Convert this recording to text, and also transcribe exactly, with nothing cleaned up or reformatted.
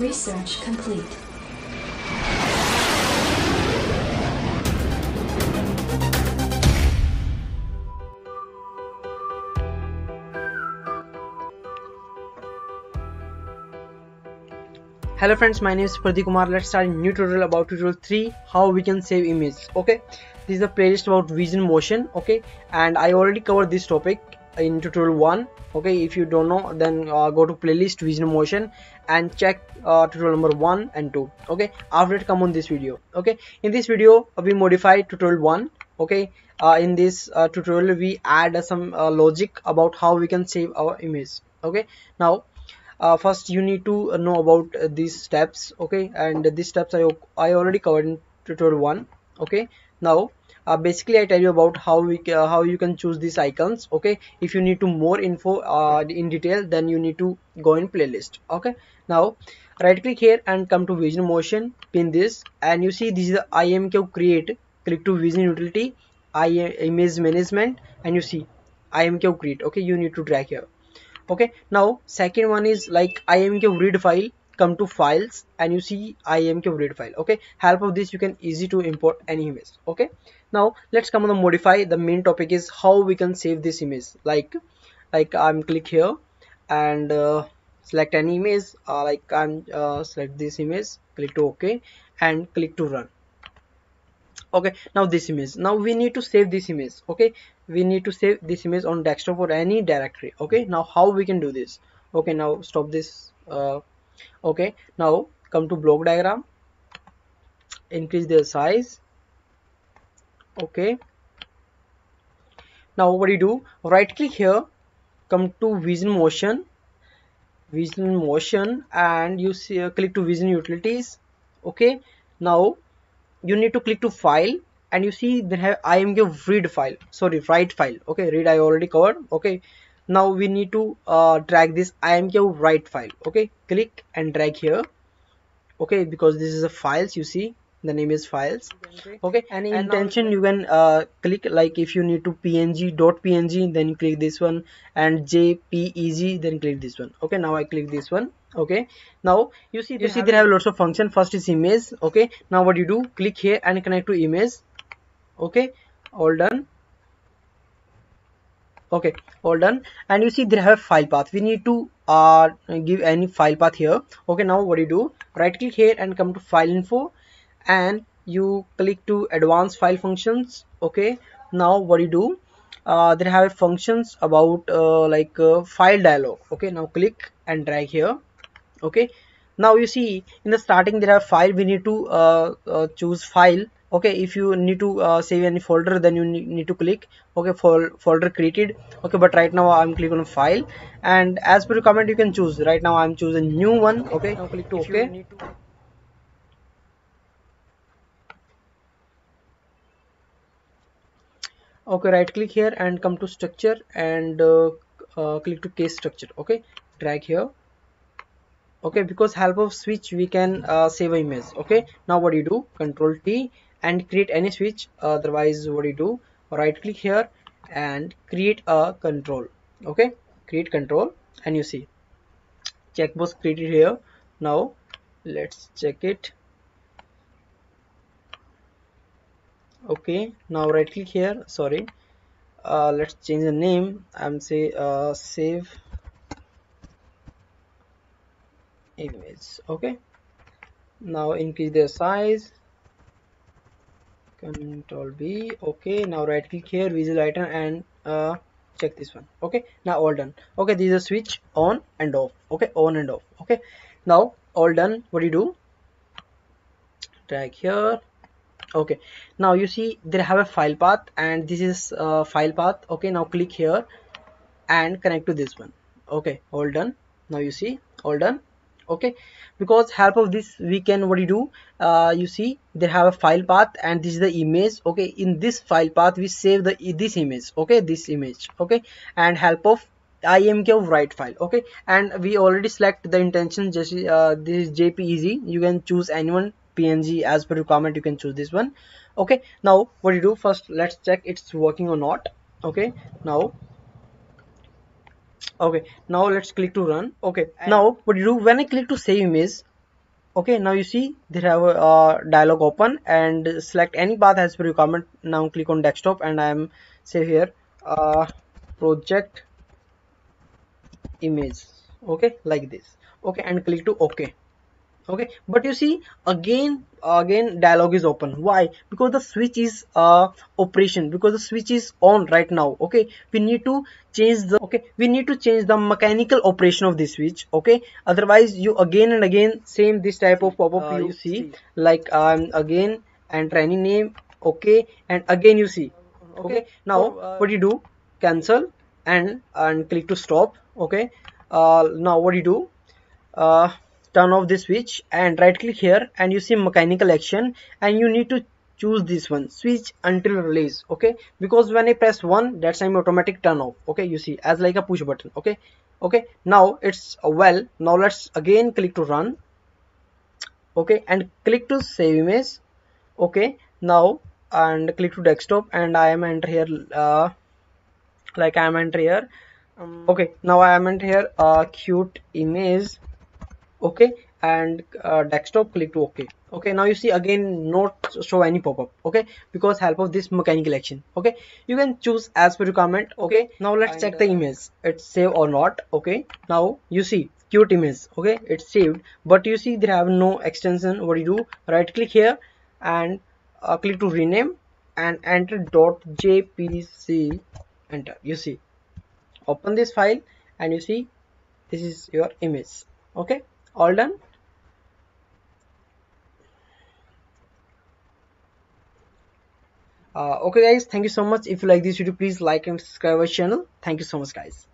Research complete. Hello friends, my name is Pradeep Kumar. Let's start a new tutorial about tutorial three, how we can save images. Okay, this is the playlist about Vision Motion. Okay, and I already covered this topic in tutorial one. Okay, if you don't know, then uh, go to playlist Vision Motion and check uh, tutorial number one and two. Okay, after it come on this video. Okay, in this video we modify tutorial one. Okay, uh, in this uh, tutorial we add uh, some uh, logic about how we can save our image. Okay, now Uh, first you need to know about uh, these steps. Okay, and uh, these steps I, I already covered in tutorial one. Okay, now uh, basically I tell you about how we uh, how you can choose these icons. Okay, if you need to more info uh, in detail, then you need to go in playlist. Okay, now right click here and come to Vision Motion, pin this, and you see this is the I M A Q create. Click to Vision Utility, I image management, and you see I M A Q create. Okay, you need to drag here. Okay, now second one is like I M A Q read file. Come to files and you see I M A Q read file. Okay, help of this you can easy to import any image. Okay, now let's come on the modify. The main topic is how we can save this image. Like like I'm click here and uh, select any image. Uh, like I'm uh, select this image, click to OK and click to run. Okay, now this image, now we need to save this image. Okay, we need to save this image on desktop or any directory. Okay, now how we can do this? Okay, now stop this. Uh, okay, now come to block diagram, increase the size. Okay, now what do you do? Right click here, come to Vision Motion, Vision Motion, and you see uh, click to Vision Utilities. Okay, now you need to click to file and you see they have I M A Q read file, sorry write file. Okay, read I already covered. Okay, now we need to uh, drag this I M A Q write file. Okay, click and drag here. Okay, because this is a files, you see the name is files. Okay, and in intention you can uh, click, like if you need to P N G dot P N G then click this one, and J P E G then click this one. Okay, now I click this one. Okay, now you see you see they have lots of function. First is image. Okay, now what you do, click here and connect to image. Okay, all done. Okay, all done, and you see they have file path. We need to uh, give any file path here. Okay, now what you do, right click here and come to file info and you click to advanced file functions. Okay, now what you do, uh, they have functions about uh, like uh, file dialog. Okay, now click and drag here. Okay, now you see in the starting there are file. We need to uh, uh, choose file. Okay, if you need to uh, save any folder, then you need to click okay for folder created. Okay, but right now I'm clicking on file, and as per comment you can choose. Right now I'm choosing new one. Okay, now click to okay. Okay, right click here and come to structure and uh, uh, click to case structure. Okay, drag here. Okay, because help of switch we can uh, save image. Okay, now what you do, control T and create any switch. Uh, otherwise what you do, right click here and create a control. Okay, create control, and you see checkbox created here. Now let's check it. Okay, now right click here, sorry, uh, let's change the name. I'm say uh, save image. Okay, now increase their size, control B. Okay, now right click here, visual item, and uh, check this one. Okay, now all done. Okay, this is a switch on and off. Okay, on and off. Okay, now all done. What do you do, drag here. Okay, now you see they have a file path, and this is uh, file path. Okay, now click here and connect to this one. Okay, all done. Now you see all done. Okay, because help of this we can what do you do, uh, you see they have a file path, and this is the image. Okay, in this file path we save the this image. Okay, this image. Okay, and help of I M A Q write file. Okay, and we already select the intention. Just uh, this is J P E G. You can choose anyone, P N G as per requirement you can choose this one. Okay, now what do you do, first let's check it's working or not. Okay, now okay, now let's click to run. Okay, and now what you do, when I click to save image, Okay, now you see they have a uh, dialog open, and select any path as per requirement. Now click on desktop, and I am say here uh, project image, okay, like this, okay, and click to okay. Okay, but you see again again dialog is open. Why? Because the switch is uh, operation, because the switch is on right now. Okay, we need to change the okay we need to change the mechanical operation of this switch. Okay, otherwise you again and again same this type of pop-up uh, you see, like um again and training name, okay, and again you see. Okay, okay. Now so, uh, what you do, cancel and and click to stop. Okay, uh, now what you do, uh, turn off this switch and right click here, and you see mechanical action, and you need to choose this one, switch until release. Okay, because when I press one, that's time automatic turn off. Okay, you see as like a push button. Okay, okay, now it's well. Now let's again click to run. Okay, and click to save image. Okay, now and click to desktop, and I am enter here uh, like I am enter here. Um, okay, now I am enter here uh, cute image. Okay, and uh, desktop, click to okay. Okay, now you see again not show any pop-up. Okay, because help of this mechanical action. Okay, you can choose as per requirement. Okay, now let's and check uh, the image, it's saved or not. Okay, now you see cute image. Okay, it's saved, but you see they have no extension. What do you do, right click here and uh, click to rename and enter .jpg, enter, you see, open this file, and you see this is your image. Okay, all done. Uh, okay guys, thank you so much. If you like this video, please like and subscribe our channel. Thank you so much guys.